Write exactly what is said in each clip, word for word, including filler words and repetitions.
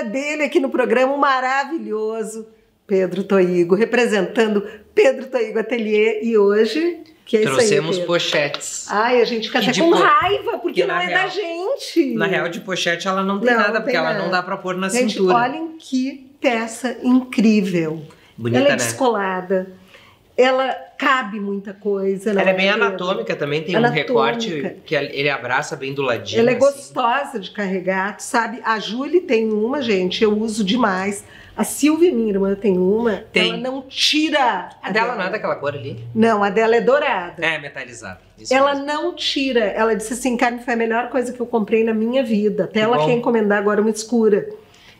cara dele aqui no programa, o maravilhoso Pedro Toigo, representando Pedro Toigo Ateliê. E hoje... Que é trouxemos isso aí, pochetes. Ai, a gente fica até com po... raiva, porque não é real, da gente. Na real, de pochete ela não tem não, nada, não porque tem ela nada. Não dá pra pôr na gente, cintura. Olhem que peça incrível. Bonita, ela é, né? Descolada. Ela cabe muita coisa. Ela é bem anatômica também, tem anatômica. Um recorte que ele abraça bem do ladinho. Ela é assim, gostosa de carregar, tu sabe? A Júlia tem uma, gente, eu uso demais. A Silvia, minha irmã, tem uma. Tem. Ela não tira. A, a dela, dela não é daquela cor ali? Não, a dela é dourada. É, metalizada. Isso ela mesmo. Não tira. Ela disse assim, Carmen, foi a melhor coisa que eu comprei na minha vida. Até que ela bom. Quer encomendar agora uma escura.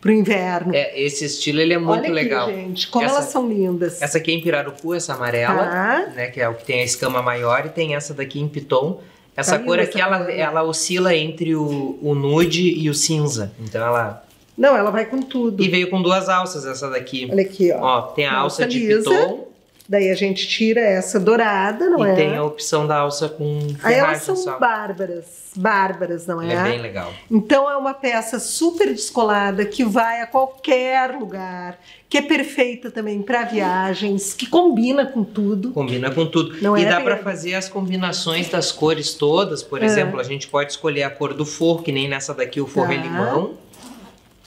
Pro inverno. É, esse estilo ele é muito aqui, legal. Gente, como essa, elas são lindas. Essa aqui é em pirarucu, essa amarela, tá, né? Que é o que tem a escama maior, e tem essa daqui em piton. Essa tá cor aqui, ela, ela oscila entre o, o nude e o cinza. Então ela... Não, ela vai com tudo. E veio com duas alças essa daqui. Olha aqui, ó. Ó, tem a uma alça de lisa, piton. Daí a gente tira essa dourada, não e é? E tem a opção da alça com ferragem. Aí elas são só. bárbaras, bárbaras, não é? É bem legal. Então é uma peça super descolada, que vai a qualquer lugar, que é perfeita também para viagens, que combina com tudo. Combina com tudo. Não e é dá para fazer as combinações das cores todas, por é. exemplo, a gente pode escolher a cor do forro, que nem nessa daqui o forro tá. é limão.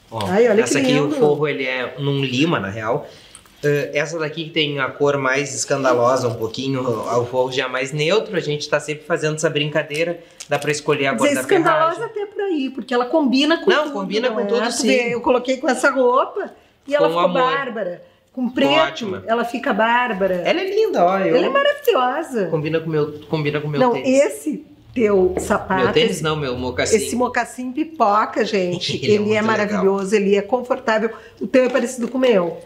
Ó, ai, olha essa que aqui lindo. O forro ele é num lima, na real. Uh, essa daqui que tem a cor mais escandalosa um pouquinho, o forro já mais neutro, a gente tá sempre fazendo essa brincadeira, dá pra escolher a cor da ferragem. Escandalosa até por aí, porque ela combina com não, tudo. Combina não, combina com é? tudo sim. Eu coloquei com essa roupa e com ela ficou amor. bárbara. Com preto, ótima. Ela fica bárbara. Ela é linda, olha. Ela eu... é maravilhosa. Combina com meu, combina com meu não, tênis. Não, esse teu sapato... Meu tênis não, meu mocassim. Esse mocassim pipoca, gente. ele, ele é, é maravilhoso, legal. Ele é confortável. O teu é parecido com o meu.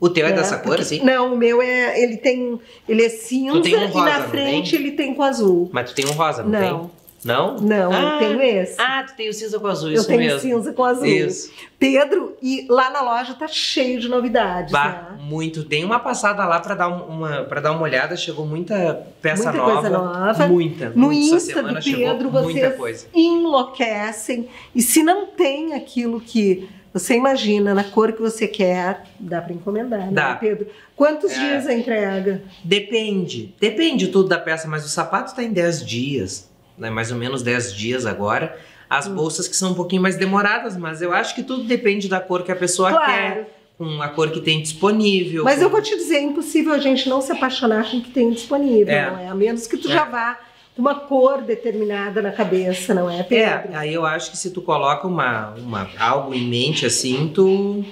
O teu é, é dessa cor, porque, assim? Não, o meu é... Ele tem... Ele é cinza, tu tem um rosa, e na frente ele tem com azul. Mas tu tem um rosa, não, não. tem? Não. Não, ah, eu tenho esse. Ah, tu tem o cinza com azul, eu isso mesmo. Eu tenho cinza com azul. Isso. Pedro, e lá na loja tá cheio de novidades, bah, né? Muito. Tem uma passada lá pra dar uma, pra dar uma olhada. Chegou muita peça muita nova. Muita coisa nova. Muita. No muito. Insta do Pedro, vocês coisa. enlouquecem. E se não tem aquilo que... Você imagina, na cor que você quer, dá para encomendar, dá. né, Pedro? Quantos é. dias a entrega? Depende, depende tudo da peça, mas o sapato está em dez dias, né? Mais ou menos dez dias agora. As hum. bolsas que são um pouquinho mais demoradas, mas eu acho que tudo depende da cor que a pessoa claro. quer, com a cor que tem disponível. Mas com... eu vou te dizer, é impossível a gente não se apaixonar com o que tem disponível, é. não é? A menos que tu é. já vá... uma cor determinada na cabeça, não é, Pedro? É, aí eu acho que se tu coloca uma, uma, algo em mente, assim, tu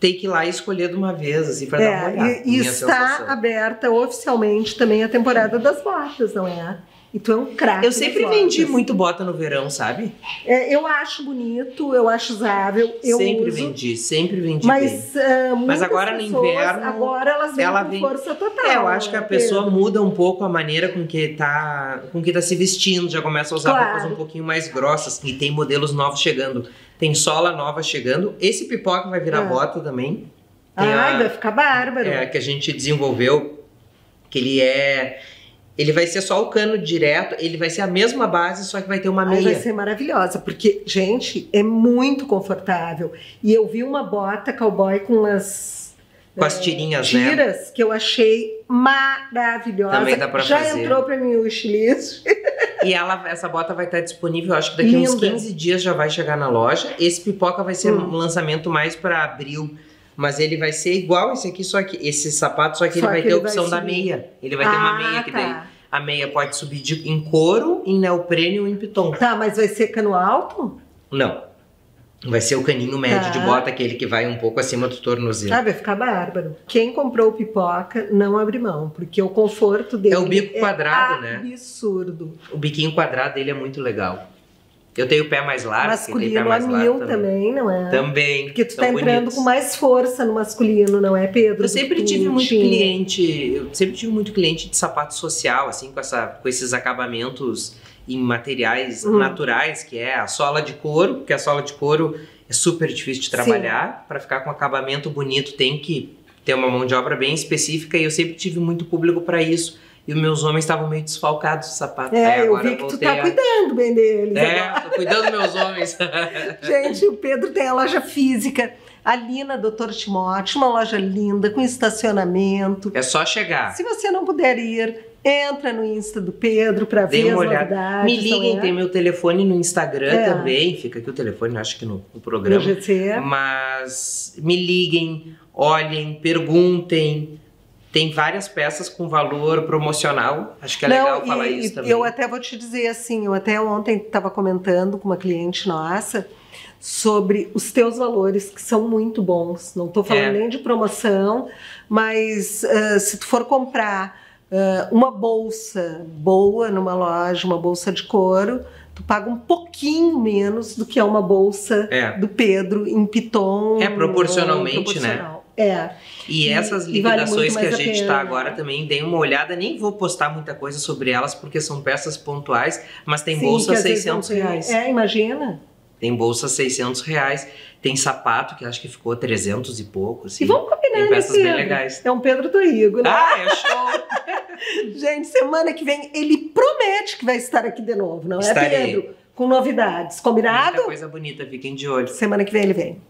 tem que ir lá e escolher de uma vez, assim, pra é, dar uma olhada. E, e está sensação. aberta oficialmente também a temporada das botas, não é? E tu é um craque. Eu sempre vendi muito bota no verão, sabe? É, eu acho bonito, eu acho usável, eu sempre uso. vendi, sempre vendi Mas, bem. Uh, Mas agora pessoas, no inverno... Agora elas vêm ela com vem... força total. É, eu acho que a pessoa Pedro. muda um pouco a maneira com que tá, com que tá se vestindo. Já começa a usar claro. roupas um pouquinho mais grossas. E tem modelos novos chegando. Tem sola nova chegando. Esse pipoca vai virar é. bota também. Tem Ai, a, vai ficar bárbaro. É, que a gente desenvolveu. Que ele é... Ele vai ser só o cano direto, ele vai ser a mesma base, só que vai ter uma meia. Aí vai ser maravilhosa, porque, gente, é muito confortável. E eu vi uma bota cowboy com umas... Com as tirinhas, é, tiras, né? Tiras, que eu achei maravilhosa. Também dá pra Já fazer. Já entrou pra mim o estilista. E ela, essa bota vai estar disponível, acho que daqui Linda. uns quinze dias já vai chegar na loja. Esse pipoca vai ser hum. um lançamento mais pra abril. Mas ele vai ser igual esse aqui, só que esse sapato, só que ele só vai que ter a opção da meia. Ele vai ah, ter uma meia que tá. daí a meia pode subir de, em couro, em neoprene ou em piton. Tá, mas vai ser cano alto? Não. Vai ser o caninho médio tá. de bota, aquele que vai um pouco acima do tornozelo. Ah, vai ficar bárbaro. Quem comprou o pipoca não abre mão, porque o conforto dele é o bico é quadrado, né? Absurdo. O biquinho quadrado dele é muito legal. Eu tenho o pé mais largo. Masculino pé mais a mil também. também, não é? Também. Porque tu tá entrando bonitos. com mais força no masculino, não é, Pedro? Eu sempre tive muito cliente, eu sempre tive muito cliente de sapato social, assim, com, essa, com esses acabamentos em materiais hum. naturais, que é a sola de couro, porque a sola de couro é super difícil de trabalhar. Para ficar com um acabamento bonito tem que ter uma mão de obra bem específica, e eu sempre tive muito público para isso. E os meus homens estavam meio desfalcados de sapato. É, Aí, agora eu vi que tu tá a... cuidando bem deles. É, agora. Tô cuidando dos meus homens. Gente, o Pedro tem a loja física ali na Doutor Timóteo, uma loja linda, com estacionamento. É só chegar. Se você não puder ir, entra no Insta do Pedro pra Dei ver uma as olhada. novidades. Me liguem, é? tem meu telefone no Instagram é. também. Fica aqui o telefone, acho que no, no programa. No Mas me liguem, olhem, perguntem. Tem várias peças com valor promocional, acho que é Não, legal falar e, isso também. Eu até vou te dizer assim, eu até ontem estava comentando com uma cliente nossa sobre os teus valores, que são muito bons. Não estou falando é. nem de promoção, mas uh, se tu for comprar uh, uma bolsa boa numa loja, uma bolsa de couro, tu paga um pouquinho menos do que é uma bolsa é. do Pedro em piton. É, proporcionalmente, ou, proporcional. né? É. E essas e, liquidações vale que a gente está agora também, dei uma olhada, nem vou postar muita coisa sobre elas, porque são peças pontuais, mas tem Sim, bolsa seiscentos reais. É, imagina. Tem bolsa seiscentos reais, tem sapato, que acho que ficou trezentos e pouco. Assim. E vamos combinar, tem peças bem legais. É um Pedro Toigo, né? Ah, é show! Gente, semana que vem ele promete que vai estar aqui de novo, não é, Estarei. Pedro? Com novidades, combinado? Muita coisa bonita, fiquem de olho. Semana que vem ele vem.